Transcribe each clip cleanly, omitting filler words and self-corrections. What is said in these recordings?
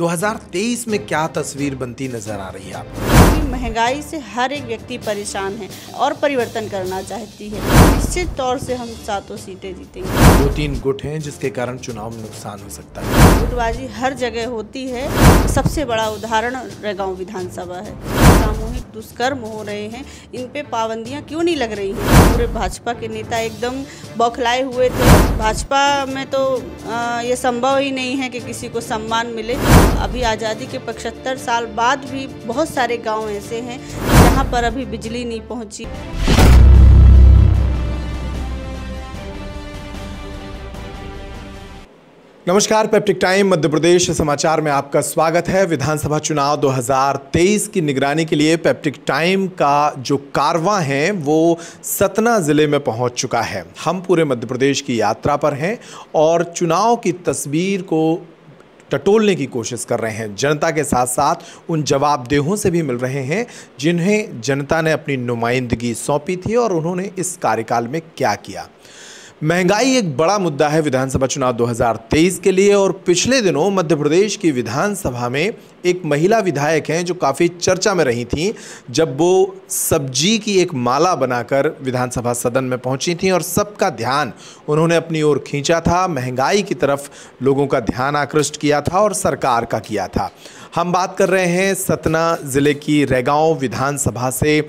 2023 में क्या तस्वीर बनती नजर आ रही है आपको? महंगाई से हर एक व्यक्ति परेशान है और परिवर्तन करना चाहती है। निश्चित तौर से हम सातों सीटें जीतेंगे। 2-3 गुट हैं जिसके कारण चुनाव में नुकसान हो सकता है। गुटबाजी हर जगह होती है। सबसे बड़ा उदाहरण रैगांव विधानसभा है। सामूहिक दुष्कर्म हो रहे हैं, इन पे पाबंदियां क्यों नहीं लग रही हैं? पूरे भाजपा के नेता एकदम बौखलाए हुए थे। भाजपा में तो ये संभव ही नहीं है कि किसी को सम्मान मिले। अभी आज़ादी के 75 साल बाद भी बहुत सारे गांव ऐसे हैं जहां पर अभी बिजली नहीं पहुंची। नमस्कार, पेप्टिक टाइम मध्य प्रदेश समाचार में आपका स्वागत है। विधानसभा चुनाव 2023 की निगरानी के लिए पेप्टिक टाइम का जो कारवां है वो सतना ज़िले में पहुंच चुका है। हम पूरे मध्य प्रदेश की यात्रा पर हैं और चुनाव की तस्वीर को टटोलने की कोशिश कर रहे हैं। जनता के साथ साथ उन जवाबदेहों से भी मिल रहे हैं जिन्हें जनता ने अपनी नुमाइंदगी सौंपी थी और उन्होंने इस कार्यकाल में क्या किया। महंगाई एक बड़ा मुद्दा है विधानसभा चुनाव 2023 के लिए और पिछले दिनों मध्य प्रदेश की विधानसभा में एक महिला विधायक हैं जो काफ़ी चर्चा में रही थीं, जब वो सब्जी की एक माला बनाकर विधानसभा सदन में पहुंची थीं और सबका ध्यान उन्होंने अपनी ओर खींचा था। महंगाई की तरफ लोगों का ध्यान आकृष्ट किया था और सरकार का किया था। हम बात कर रहे हैं सतना ज़िले की रैगांव विधानसभा से।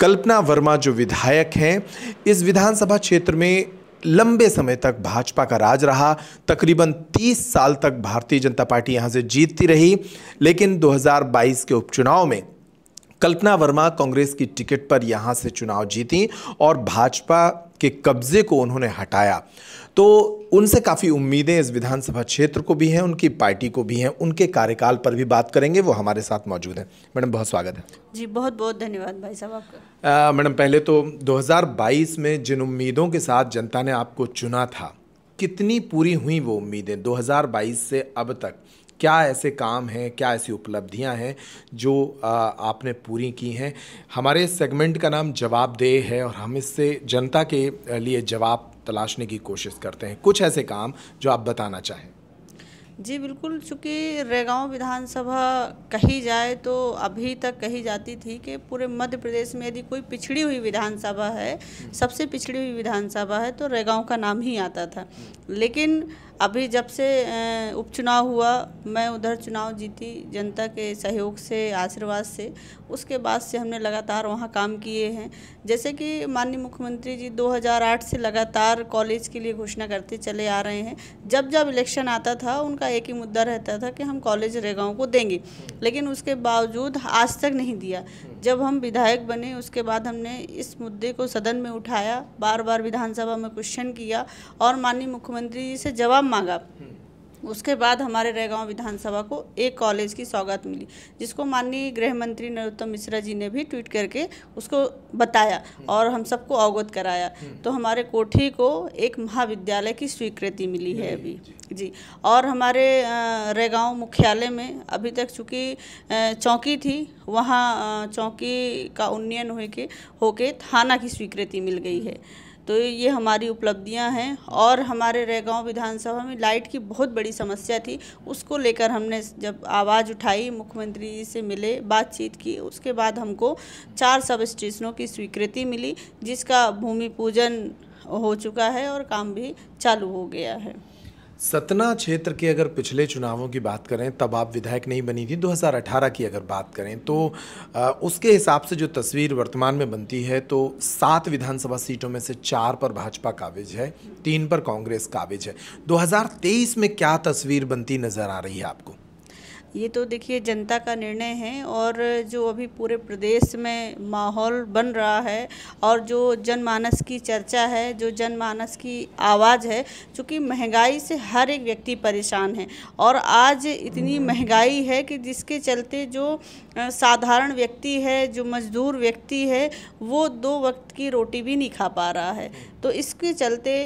कल्पना वर्मा जो विधायक हैं, इस विधानसभा क्षेत्र में लंबे समय तक भाजपा का राज रहा। तकरीबन 30 साल तक भारतीय जनता पार्टी यहां से जीतती रही, लेकिन 2022 के उपचुनाव में कल्पना वर्मा कांग्रेस की टिकट पर यहां से चुनाव जीतीं और भाजपा के कब्जे को उन्होंने हटाया। तो उनसे काफ़ी उम्मीदें इस विधानसभा क्षेत्र को भी हैं, उनकी पार्टी को भी हैं। उनके कार्यकाल पर भी बात करेंगे, वो हमारे साथ मौजूद हैं। मैडम, बहुत स्वागत है जी। बहुत बहुत धन्यवाद भाई साहब आपका। मैडम, पहले तो 2022 में जिन उम्मीदों के साथ जनता ने आपको चुना था, कितनी पूरी हुई वो उम्मीदें 2022 से अब तक? क्या ऐसे काम हैं, क्या ऐसी उपलब्धियां हैं जो आपने पूरी की हैं? हमारे सेगमेंट का नाम जवाबदेह है और हम इससे जनता के लिए जवाब तलाशने की कोशिश करते हैं। कुछ ऐसे काम जो आप बताना चाहें। जी बिल्कुल, चूँकि रैगांव विधानसभा कही जाए तो अभी तक कही जाती थी कि पूरे मध्य प्रदेश में यदि कोई पिछड़ी हुई विधानसभा है, सबसे पिछड़ी हुई विधानसभा है, तो रैगांव का नाम ही आता था। लेकिन अभी जब से उपचुनाव हुआ, मैं उधर चुनाव जीती जनता के सहयोग से, आशीर्वाद से, उसके बाद से हमने लगातार वहाँ काम किए हैं। जैसे कि माननीय मुख्यमंत्री जी 2008 से लगातार कॉलेज के लिए घोषणा करते चले आ रहे हैं। जब जब इलेक्शन आता था उनका एक ही मुद्दा रहता था कि हम कॉलेज रैगांव को देंगे, लेकिन उसके बावजूद आज तक नहीं दिया। जब हम विधायक बने उसके बाद हमने इस मुद्दे को सदन में उठाया, बार बार विधानसभा में क्वेश्चन किया और माननीय मुख्यमंत्री जी से जवाब मांगा। उसके बाद हमारे रैगांव विधानसभा को एक कॉलेज की सौगात मिली, जिसको माननीय गृह मंत्री नरोत्तम मिश्रा जी ने भी ट्वीट करके उसको बताया और हम सबको अवगत कराया। तो हमारे कोठी को एक महाविद्यालय की स्वीकृति मिली है अभी जी। और हमारे रैगांव मुख्यालय में अभी तक चूँकि चौकी थी, वहाँ चौकी का उन्नयन होके थाना की स्वीकृति मिल गई है। तो ये हमारी उपलब्धियां हैं। और हमारे रैगांव विधानसभा में लाइट की बहुत बड़ी समस्या थी, उसको लेकर हमने जब आवाज़ उठाई, मुख्यमंत्री जी से मिले, बातचीत की, उसके बाद हमको 4 सब स्टेशनों की स्वीकृति मिली, जिसका भूमि पूजन हो चुका है और काम भी चालू हो गया है। सतना क्षेत्र के अगर पिछले चुनावों की बात करें, तब आप विधायक नहीं बनी थी, 2018 की अगर बात करें तो उसके हिसाब से जो तस्वीर वर्तमान में बनती है तो 7 विधानसभा सीटों में से 4 पर भाजपा काबिज है, 3 पर कांग्रेस काबिज है। 2023 में क्या तस्वीर बनती नज़र आ रही है आपको? ये तो देखिए जनता का निर्णय है और जो अभी पूरे प्रदेश में माहौल बन रहा है और जो जनमानस की चर्चा है, जो जनमानस की आवाज़ है, क्योंकि महंगाई से हर एक व्यक्ति परेशान है और आज इतनी महंगाई है कि जिसके चलते जो साधारण व्यक्ति है, जो मजदूर व्यक्ति है, वो 2 वक्त की रोटी भी नहीं खा पा रहा है। तो इसके चलते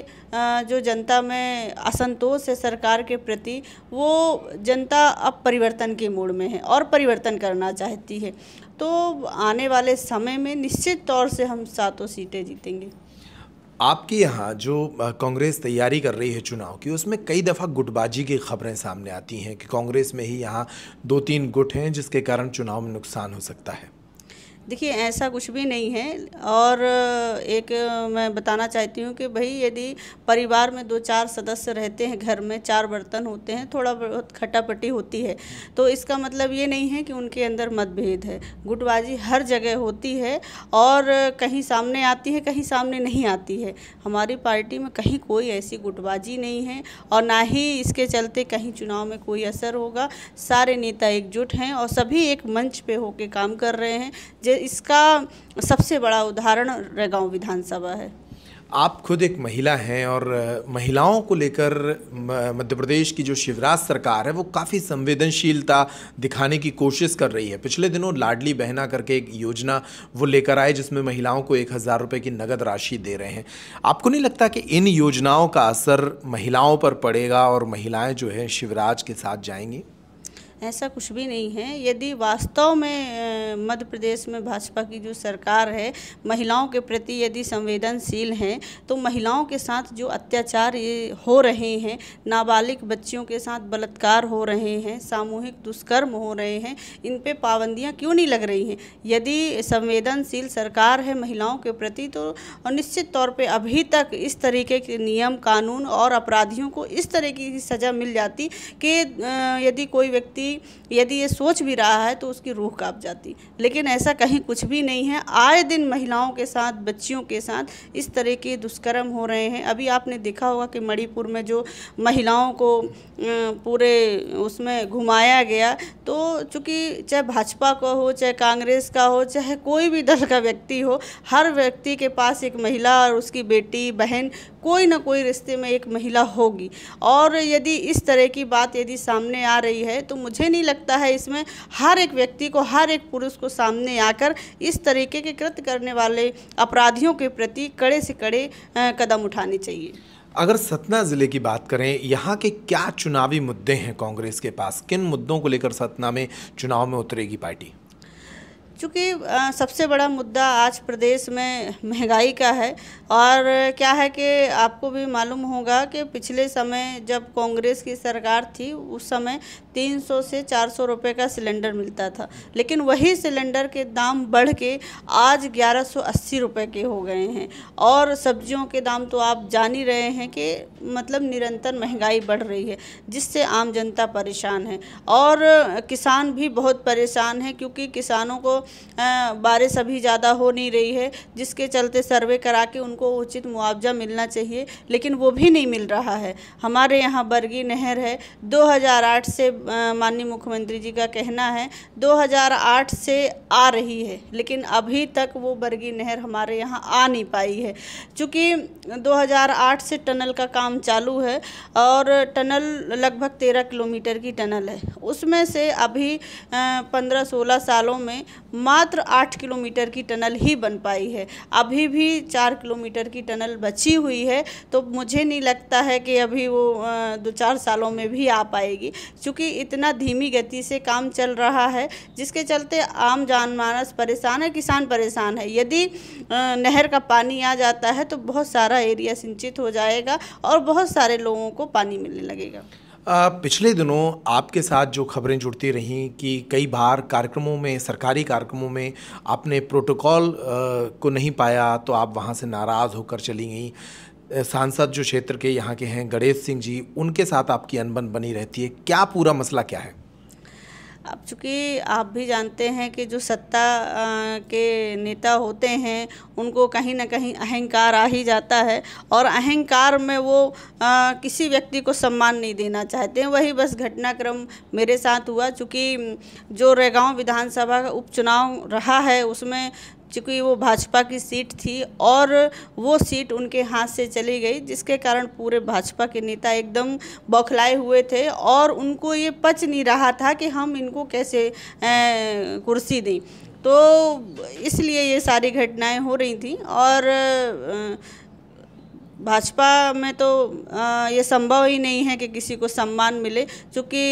जो जनता में असंतोष है सरकार के प्रति, वो जनता अब परिवर्तन के मूड में है और परिवर्तन करना चाहती है। तो आने वाले समय में निश्चित तौर से हम सातों सीटें जीतेंगे। आपके यहाँ जो कांग्रेस तैयारी कर रही है चुनाव की, उसमें कई दफ़ा गुटबाजी की खबरें सामने आती हैं कि कांग्रेस में ही यहाँ 2-3 गुट हैं जिसके कारण चुनाव में नुकसान हो सकता है। देखिए, ऐसा कुछ भी नहीं है। और एक मैं बताना चाहती हूँ कि भाई यदि परिवार में 2-4 सदस्य रहते हैं, घर में 4 बर्तन होते हैं, थोड़ा बहुत खटापटी होती है, तो इसका मतलब ये नहीं है कि उनके अंदर मतभेद है। गुटबाजी हर जगह होती है और कहीं सामने आती है, कहीं सामने नहीं आती है। हमारी पार्टी में कहीं कोई ऐसी गुटबाजी नहीं है और ना ही इसके चलते कहीं चुनाव में कोई असर होगा। सारे नेता एकजुट हैं और सभी एक मंच पर होकर काम कर रहे हैं। इसका सबसे बड़ा उदाहरण रैगांव विधानसभा है। आप खुद एक महिला हैं और महिलाओं को लेकर मध्य प्रदेश की जो शिवराज सरकार है वो काफ़ी संवेदनशीलता दिखाने की कोशिश कर रही है। पिछले दिनों लाडली बहना करके एक योजना वो लेकर आए जिसमें महिलाओं को 1000 रुपये की नगद राशि दे रहे हैं। आपको नहीं लगता कि इन योजनाओं का असर महिलाओं पर पड़ेगा और महिलाएँ जो है शिवराज के साथ जाएंगी? ऐसा कुछ भी नहीं है। यदि वास्तव में मध्य प्रदेश में भाजपा की जो सरकार है महिलाओं के प्रति यदि संवेदनशील हैं, तो महिलाओं के साथ जो अत्याचार ये हो रहे हैं, नाबालिग बच्चियों के साथ बलात्कार हो रहे हैं, सामूहिक दुष्कर्म हो रहे हैं, इन पे पाबंदियां क्यों नहीं लग रही हैं? यदि संवेदनशील सरकार है महिलाओं के प्रति, तो निश्चित तौर पर अभी तक इस तरीके के नियम कानून और अपराधियों को इस तरीके की सज़ा मिल जाती कि यदि कोई व्यक्ति यदि ये सोच भी रहा है तो उसकी रूह कांप जाती। लेकिन ऐसा कहीं कुछ भी नहीं है। आए दिन महिलाओं के साथ, बच्चियों के साथ इस तरह के दुष्कर्म हो रहे हैं। अभी आपने देखा होगा कि मणिपुर में जो महिलाओं को पूरे उसमें घुमाया गया, तो चूंकि चाहे भाजपा का हो, चाहे कांग्रेस का हो, चाहे कोई भी दल का व्यक्ति हो, हर व्यक्ति के पास एक महिला और उसकी बेटी, बहन, कोई ना कोई रिश्ते में एक महिला होगी। और यदि इस तरह की बात यदि सामने आ रही है तो मुझे नहीं लगता है इसमें हर एक व्यक्ति को, हर एक पुरुष को सामने आकर इस तरीके के कृत्य करने वाले अपराधियों के प्रति कड़े से कड़े कदम उठाने चाहिए। अगर सतना ज़िले की बात करें, यहाँ के क्या चुनावी मुद्दे हैं कांग्रेस के पास? किन मुद्दों को लेकर सतना में चुनाव में उतरेगी पार्टी? चूँकि सबसे बड़ा मुद्दा आज प्रदेश में महंगाई का है। और क्या है कि आपको भी मालूम होगा कि पिछले समय जब कांग्रेस की सरकार थी उस समय 300 से 400 रुपये का सिलेंडर मिलता था, लेकिन वही सिलेंडर के दाम बढ़ के आज 1180 रुपये के हो गए हैं। और सब्जियों के दाम तो आप जान ही रहे हैं कि मतलब निरंतर महंगाई बढ़ रही है, जिससे आम जनता परेशान है और किसान भी बहुत परेशान है, क्योंकि किसानों को बारिश अभी ज़्यादा हो नहीं रही है, जिसके चलते सर्वे करा के उनको उचित मुआवजा मिलना चाहिए, लेकिन वो भी नहीं मिल रहा है। हमारे यहाँ बरगी नहर है, 2008 से माननीय मुख्यमंत्री जी का कहना है 2008 से आ रही है, लेकिन अभी तक वो बरगी नहर हमारे यहाँ आ नहीं पाई है। चूँकि 2008 से टनल का काम चालू है और टनल लगभग 13 किलोमीटर की टनल है, उसमें से अभी 15-16 सालों में मात्र 8 किलोमीटर की टनल ही बन पाई है। अभी भी 4 किलोमीटर की टनल बची हुई है, तो मुझे नहीं लगता है कि अभी वो 2-4 सालों में भी आ पाएगी, क्योंकि इतना धीमी गति से काम चल रहा है, जिसके चलते आम जनमानस परेशान है, किसान परेशान है। यदि नहर का पानी आ जाता है तो बहुत सारा एरिया सिंचित हो जाएगा और बहुत सारे लोगों को पानी मिलने लगेगा। पिछले दिनों आपके साथ जो खबरें जुड़ती रहीं कि कई बार कार्यक्रमों में, सरकारी कार्यक्रमों में आपने प्रोटोकॉल को नहीं पाया तो आप वहां से नाराज़ होकर चली गई। सांसद जो क्षेत्र के यहाँ के हैं गणेश सिंह जी, उनके साथ आपकी अनबन बनी रहती है, क्या पूरा मसला क्या है? अब चूँकि आप भी जानते हैं कि जो सत्ता के नेता होते हैं उनको कहीं ना कहीं अहंकार आ ही जाता है और अहंकार में वो किसी व्यक्ति को सम्मान नहीं देना चाहते हैं। वही बस घटनाक्रम मेरे साथ हुआ। चूँकि जो रैगांव विधानसभा का उपचुनाव रहा है उसमें चूँकि वो भाजपा की सीट थी और वो सीट उनके हाथ से चली गई, जिसके कारण पूरे भाजपा के नेता एकदम बौखलाए हुए थे और उनको ये पच नहीं रहा था कि हम इनको कैसे कुर्सी दें, तो इसलिए ये सारी घटनाएं हो रही थीं। और भाजपा में तो ये संभव ही नहीं है कि किसी को सम्मान मिले, क्योंकि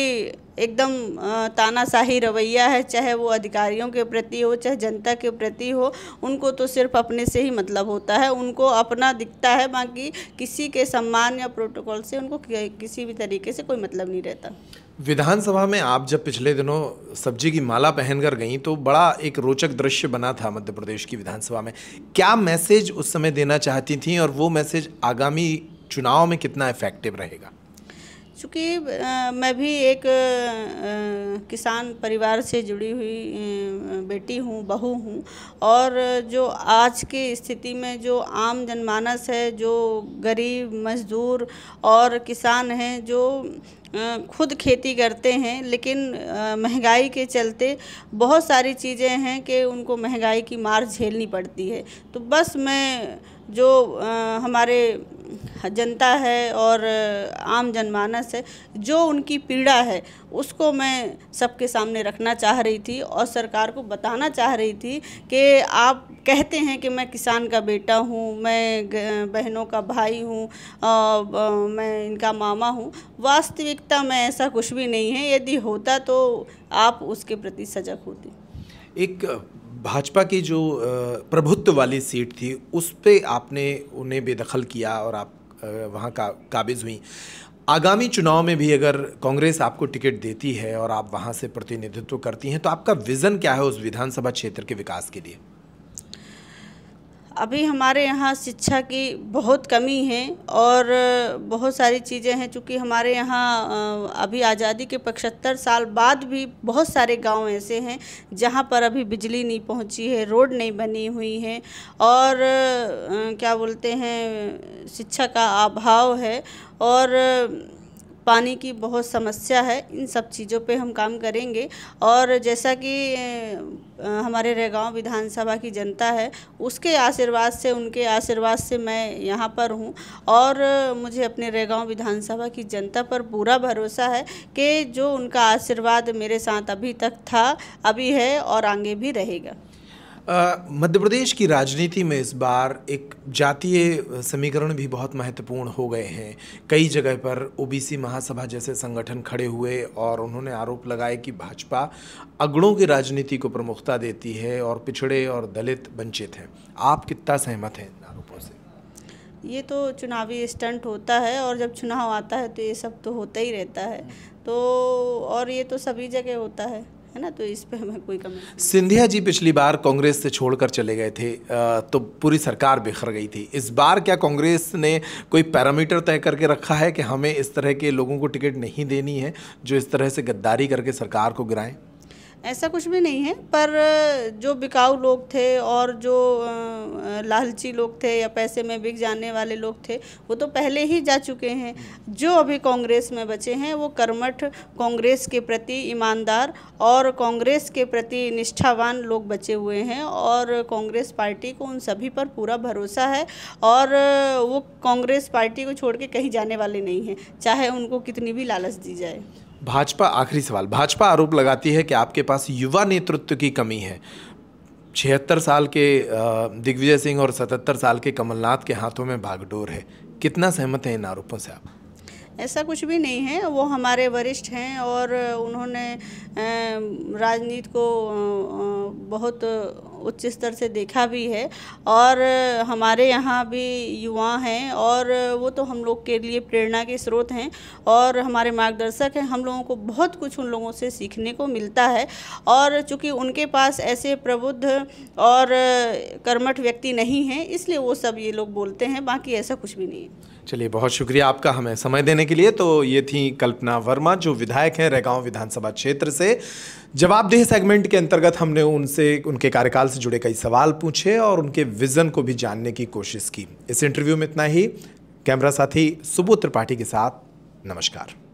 एकदम तानाशाही रवैया है, चाहे वो अधिकारियों के प्रति हो चाहे जनता के प्रति हो। उनको तो सिर्फ अपने से ही मतलब होता है, उनको अपना दिखता है, बाकी किसी के सम्मान या प्रोटोकॉल से उनको किसी भी तरीके से कोई मतलब नहीं रहता। विधानसभा में आप जब पिछले दिनों सब्जी की माला पहनकर गईं तो बड़ा एक रोचक दृश्य बना था मध्य प्रदेश की विधानसभा में। क्या मैसेज उस समय देना चाहती थीं और वो मैसेज आगामी चुनाव में कितना इफेक्टिव रहेगा? चूँकि मैं भी एक किसान परिवार से जुड़ी हुई बेटी हूँ, बहू हूँ, और जो आज की स्थिति में जो आम जनमानस है, जो गरीब मजदूर और किसान हैं, जो खुद खेती करते हैं, लेकिन महंगाई के चलते बहुत सारी चीज़ें हैं कि उनको महंगाई की मार झेलनी पड़ती है। तो बस मैं जो हमारे जनता है और आम जनमानस है, जो उनकी पीड़ा है, उसको मैं सबके सामने रखना चाह रही थी और सरकार को बताना चाह रही थी कि आप कहते हैं कि मैं किसान का बेटा हूँ, मैं बहनों का भाई हूँ, मैं इनका मामा हूँ। वास्तविकता में ऐसा कुछ भी नहीं है, यदि होता तो आप उसके प्रति सजग होते। एक भाजपा की जो प्रभुत्व वाली सीट थी उस पे आपने उन्हें बेदखल किया और आप वहाँ का काबिज हुई। आगामी चुनाव में भी अगर कांग्रेस आपको टिकट देती है और आप वहाँ से प्रतिनिधित्व करती हैं तो आपका विज़न क्या है उस विधानसभा क्षेत्र के विकास के लिए? अभी हमारे यहाँ शिक्षा की बहुत कमी है और बहुत सारी चीज़ें हैं। चूँकि हमारे यहाँ अभी आज़ादी के 75 साल बाद भी बहुत सारे गांव ऐसे हैं जहाँ पर अभी बिजली नहीं पहुँची है, रोड नहीं बनी हुई है और क्या बोलते हैं शिक्षा का अभाव है और पानी की बहुत समस्या है। इन सब चीज़ों पे हम काम करेंगे और जैसा कि हमारे रैगांव विधानसभा की जनता है उसके आशीर्वाद से, उनके आशीर्वाद से मैं यहाँ पर हूँ और मुझे अपने रैगांव विधानसभा की जनता पर पूरा भरोसा है कि जो उनका आशीर्वाद मेरे साथ अभी तक था, अभी है और आगे भी रहेगा। मध्य प्रदेश की राजनीति में इस बार एक जातीय समीकरण भी बहुत महत्वपूर्ण हो गए हैं। कई जगह पर ओबीसी महासभा जैसे संगठन खड़े हुए और उन्होंने आरोप लगाए कि भाजपा अगड़ों की राजनीति को प्रमुखता देती है और पिछड़े और दलित वंचित हैं। आप कितना सहमत हैं इन आरोपों से? ये तो चुनावी स्टंट होता है और जब चुनाव आता है तो ये सब तो होता ही रहता है, तो और ये तो सभी जगह होता है ना, तो इस पे हमें कोई कमी नहीं। सिंधिया जी पिछली बार कांग्रेस से छोड़कर चले गए थे तो पूरी सरकार बिखर गई थी। इस बार क्या कांग्रेस ने कोई पैरामीटर तय करके रखा है कि हमें इस तरह के लोगों को टिकट नहीं देनी है जो इस तरह से गद्दारी करके सरकार को गिराएं? ऐसा कुछ भी नहीं है, पर जो बिकाऊ लोग थे और जो लालची लोग थे या पैसे में बिक जाने वाले लोग थे वो तो पहले ही जा चुके हैं। जो अभी कांग्रेस में बचे हैं वो कर्मठ, कांग्रेस के प्रति ईमानदार और कांग्रेस के प्रति निष्ठावान लोग बचे हुए हैं और कांग्रेस पार्टी को उन सभी पर पूरा भरोसा है और वो कांग्रेस पार्टी को छोड़ के कहीं जाने वाले नहीं हैं, चाहे उनको कितनी भी लालच दी जाए। भाजपा, आखिरी सवाल, भाजपा आरोप लगाती है कि आपके पास युवा नेतृत्व की कमी है। 76 साल के दिग्विजय सिंह और 77 साल के कमलनाथ के हाथों में भागडोर है। कितना सहमत हैं इन आरोपों से आप? ऐसा कुछ भी नहीं है, वो हमारे वरिष्ठ हैं और उन्होंने राजनीति को बहुत उच्च स्तर से देखा भी है और हमारे यहाँ भी युवा हैं और वो तो हम लोग के लिए प्रेरणा के स्रोत हैं और हमारे मार्गदर्शक हैं। हम लोगों को बहुत कुछ उन लोगों से सीखने को मिलता है और चूँकि उनके पास ऐसे प्रबुद्ध और कर्मठ व्यक्ति नहीं हैं इसलिए वो सब ये लोग बोलते हैं, बाकी ऐसा कुछ भी नहीं है। चलिए, बहुत शुक्रिया आपका हमें समय देने के लिए। तो ये थी कल्पना वर्मा जो विधायक हैं रैगांव विधानसभा क्षेत्र से। जवाबदेह सेगमेंट के अंतर्गत हमने उनसे उनके कार्यकाल से जुड़े कई सवाल पूछे और उनके विजन को भी जानने की कोशिश की। इस इंटरव्यू में इतना ही। कैमरा साथी सुबोध त्रिपाठी के साथ, नमस्कार।